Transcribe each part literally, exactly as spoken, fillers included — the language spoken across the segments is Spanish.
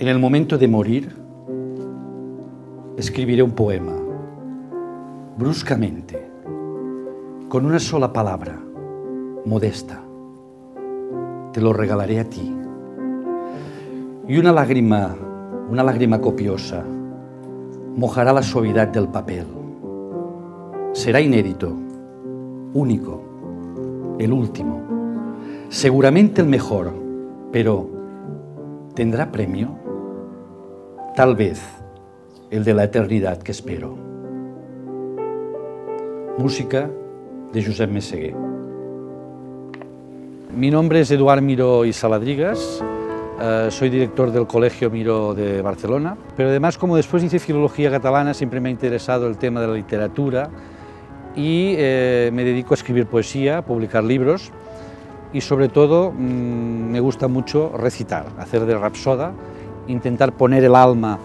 En el momento de morir, escribiré un poema, bruscamente, con una sola palabra, modesta. Te lo regalaré a ti. Y una lágrima, una lágrima copiosa, mojará la suavidad del papel. Será inédito, único, el último, seguramente el mejor, pero ¿tendrá premio? Tal vez el de la eternidad que espero. Música de Josep Messegué. Mi nombre es Eduard Miró y Saladrigas. Eh, soy director del Colegio Miró de Barcelona. Pero además, como después hice filología catalana, siempre me ha interesado el tema de la literatura y eh, me dedico a escribir poesía, a publicar libros y sobre todo mmm, me gusta mucho recitar, hacer de rapsoda, intentar poner el alma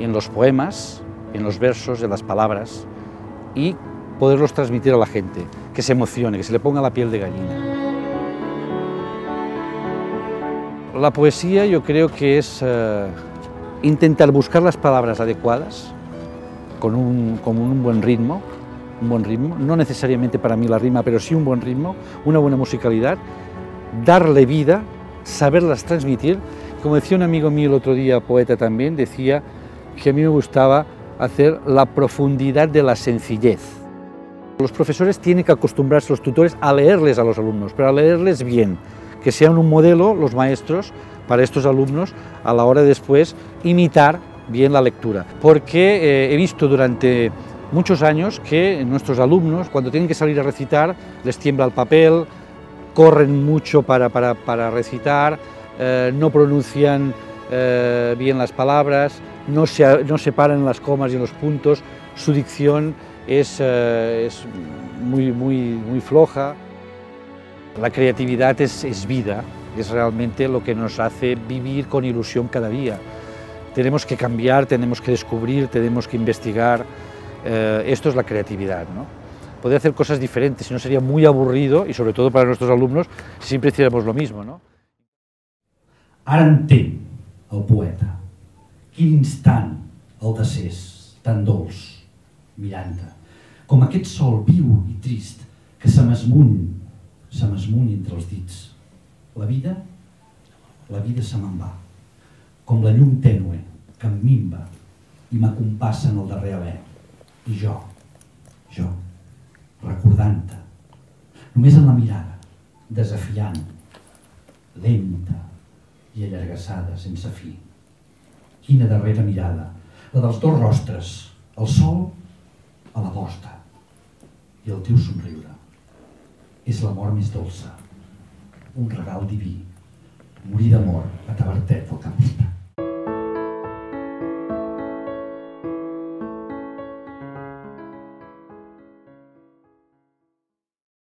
en los poemas, en los versos, en las palabras y poderlos transmitir a la gente, que se emocione, que se le ponga la piel de gallina. La poesía yo creo que es eh, intentar buscar las palabras adecuadas con un, con un buen ritmo, un buen ritmo, no necesariamente para mí la rima, pero sí un buen ritmo, una buena musicalidad, darle vida, saberlas transmitir. Como decía un amigo mío el otro día, poeta también, decía que a mí me gustaba hacer la profundidad de la sencillez. Los profesores tienen que acostumbrarse, los tutores, a leerles a los alumnos, pero a leerles bien, que sean un modelo los maestros para estos alumnos a la hora de después imitar bien la lectura. Porque eh, he visto durante muchos años que nuestros alumnos, cuando tienen que salir a recitar, les tiembla el papel, corren mucho para, para, para recitar, eh, no pronuncian eh, bien las palabras, no se, no separan las comas y los puntos, su dicción es, eh, es muy, muy, muy floja. La creatividad es, es vida, es realmente lo que nos hace vivir con ilusión cada día. Tenemos que cambiar, tenemos que descubrir, tenemos que investigar. Eh, esto es la creatividad, ¿no? Poder hacer cosas diferentes, si no sería muy aburrido y sobre todo para nuestros alumnos si siempre hiciéramos lo mismo, ¿no? Ara entén el poeta quin instant el decés tan dolç mirant-te, com aquest sol viu i trist que se m'esmuny, se m'esmuny entre els dits. La vida, la vida se me'n va, com la llum tènue que em minva i m'acompassa en el darrer haver. I jo, jo, recordant-te, només en la mirada, desafiant, lenta i allargassada, sense fi. Quina darrera mirada, la dels dos rostres, el sol a la posta i el teu somriure. És l'amor més dolça, un regal diví, morir d'amor a tavertet al capvespre.